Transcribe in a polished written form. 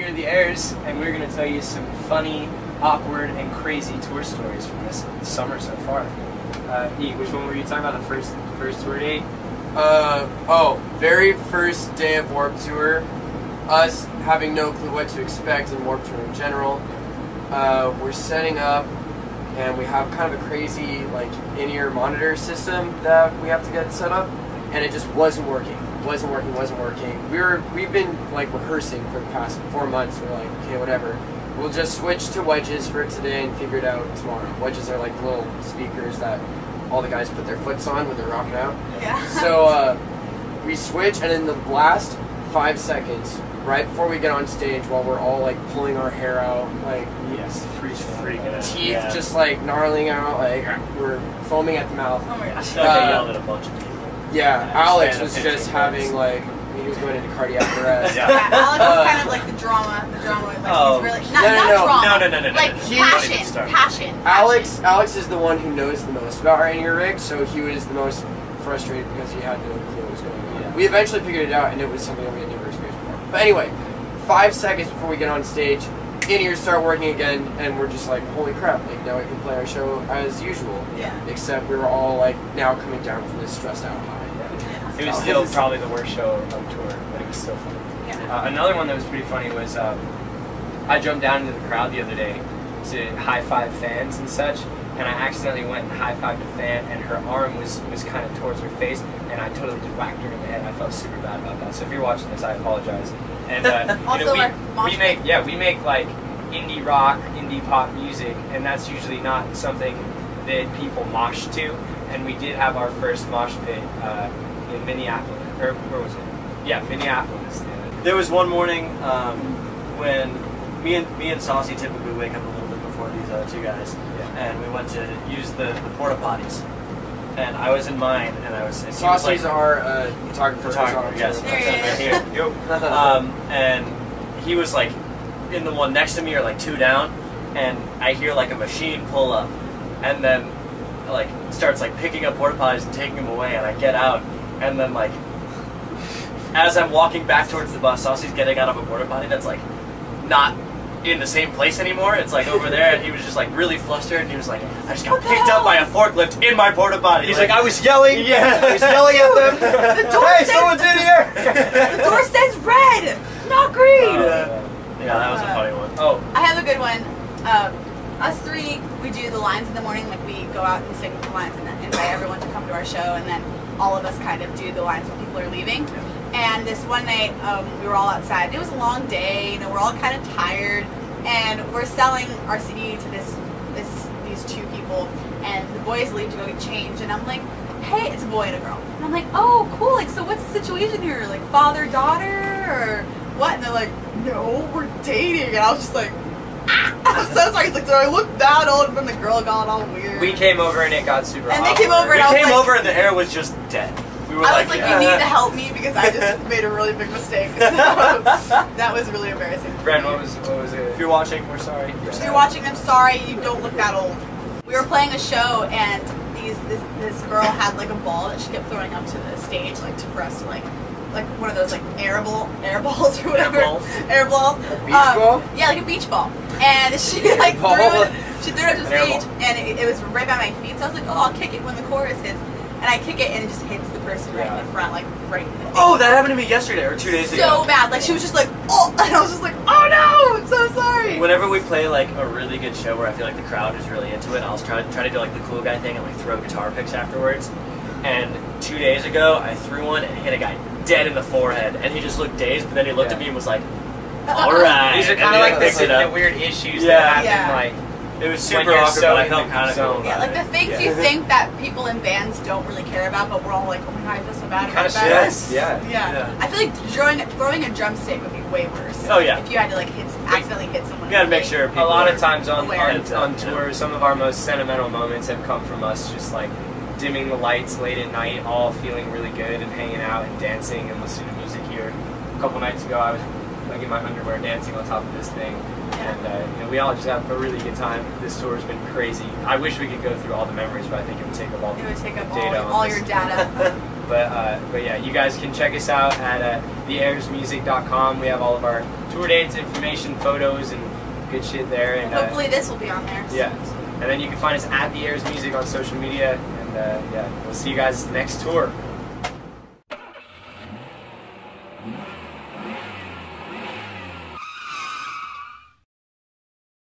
we are the Heirs, and we're going to tell you some funny, awkward, and crazy tour stories from this summer so far. Nate, which one were you talking about? The first tour date? Very first day of Warped Tour. Us having no clue what to expect in Warped Tour in general. We're setting up, and we have kind of a crazy in-ear monitor system that we have to get set up, and it just wasn't working. We've been rehearsing for the past 4 months. We're like, okay, whatever, we'll just switch to wedges for today and figure it out tomorrow. Wedges are like little speakers that all the guys put their foots on when they're rocking out. Yeah. So we switch, and in the last 5 seconds, right before we get on stage, while we're all pulling our hair out, yes, freaking teeth out. Just gnarling out, we're foaming at the mouth. Oh my gosh! I yelled at a bunch of people. Yeah, Alex was just having he was going into cardiac arrest. Yeah, Alex was kind of the drama. He's really not drama. Passion. Alex is the one who knows the most about our in-ear rig, so he was the most frustrated because he had no clue what was going on. Yeah. We eventually figured it out, and it was something that we had never experienced before. But anyway, 5 seconds before we get on stage, in-ears start working again, and we're just holy crap, now we can play our show as usual. Yeah. Except we were all now coming down from this stressed out high. Yeah. It was still probably the worst show on tour, but it was still funny. Yeah. Another one that was pretty funny was I jumped down into the crowd the other day to high-five fans and such, and I accidentally went and high-fived a fan, and her arm was kind of towards her face, and I totally just whacked her in the head. I felt super bad about that. So if you're watching this, I apologize. And also, we make indie rock, indie pop music, and that's usually not something that people mosh to. And we did have our first mosh pit in Minneapolis, or where was it? Yeah, Minneapolis. There was one morning when me and Saucy typically wake up a little bit before these other two guys. And we went to use the porta potties, and I was in mine, and I was. Saucy's our photographer. Yes, there he is. And he was in the one next to me, or two down, and I hear a machine pull up, and then starts picking up porta potties and taking them away, and I get out, and then as I'm walking back towards the bus, Saucy's getting out of a porta potty that's not in the same place anymore. It's over there, and he was just really flustered, and he was like, I just got picked up by a forklift in my porta potty. He's like, I was yelling. Yeah, I was yelling at them. The door says, someone's in here. The door says red, not green. Yeah, that was a funny one. Oh, I have a good one. Us three, we do the lines in the morning. We go out and sing the lines and then invite everyone to come to our show, and then all of us kind of do the lines when people are leaving. And this one night, we were all outside. It was a long day, we're all kind of tired, and we're selling our CD to these two people, and the boys leave to go get changed, and I'm like, hey, it's a boy and a girl. And I'm like, oh, cool, so what's the situation here? Father-daughter, or what? And they're like, no, we're dating. And I was just like, ah! I'm so sorry. He's like, so I looked that old, and the girl got all weird. We came over, and it got super awkward. And they came over, and I was like... We came over, and the air was just dead. I was like, you need to help me because I just made a really big mistake. So, that was really embarrassing. Brent, what was it? If you're watching, we're sorry. If you're watching, I'm sorry. You don't look that old. We were playing a show, and this girl had a ball that she kept throwing up to the stage, for us to one of those air balls or whatever. Air balls. Beach ball. Yeah, a beach ball. And she threw it up to the stage, and it was right by my feet. So I was like, oh, I'll kick it when the chorus hits. And I kick it, and it just hits the person right in the front, right in the face. Oh, that happened to me yesterday, or 2 days ago. So bad. She was just like, oh, and I was just like, oh no, I'm so sorry. Whenever we play, a really good show where I feel the crowd is really into it, I'll try to do, the cool guy thing and, throw guitar picks afterwards. And 2 days ago, I threw one and hit a guy dead in the forehead, and he just looked dazed, but then he looked at me and was like, all right. These are kind of the weird issues that happen, It was super awkward, but I felt kind of cool. Yeah, the things you think that people in bands don't really care about, but we're all like, oh my god, I feel so bad about that. Yes, yeah. I feel throwing a drumstick would be way worse. Oh yeah. If you had to accidentally hit someone. You gotta make sure people. A lot of times on tour, some of our most sentimental moments have come from us just dimming the lights late at night, all feeling really good and hanging out and dancing and listening to music here. A couple nights ago, I was like in my underwear dancing on top of this thing. And you know, we all just have a really good time. This tour has been crazy. I wish we could go through all the memories, but I think it would take up all your data. But yeah, you guys can check us out at theairsmusic.com. We have all of our tour dates, information, photos, and good shit there. And hopefully this will be on there. Yeah, and then you can find us at The Heirs Music on social media. And yeah, we'll see you guys next tour.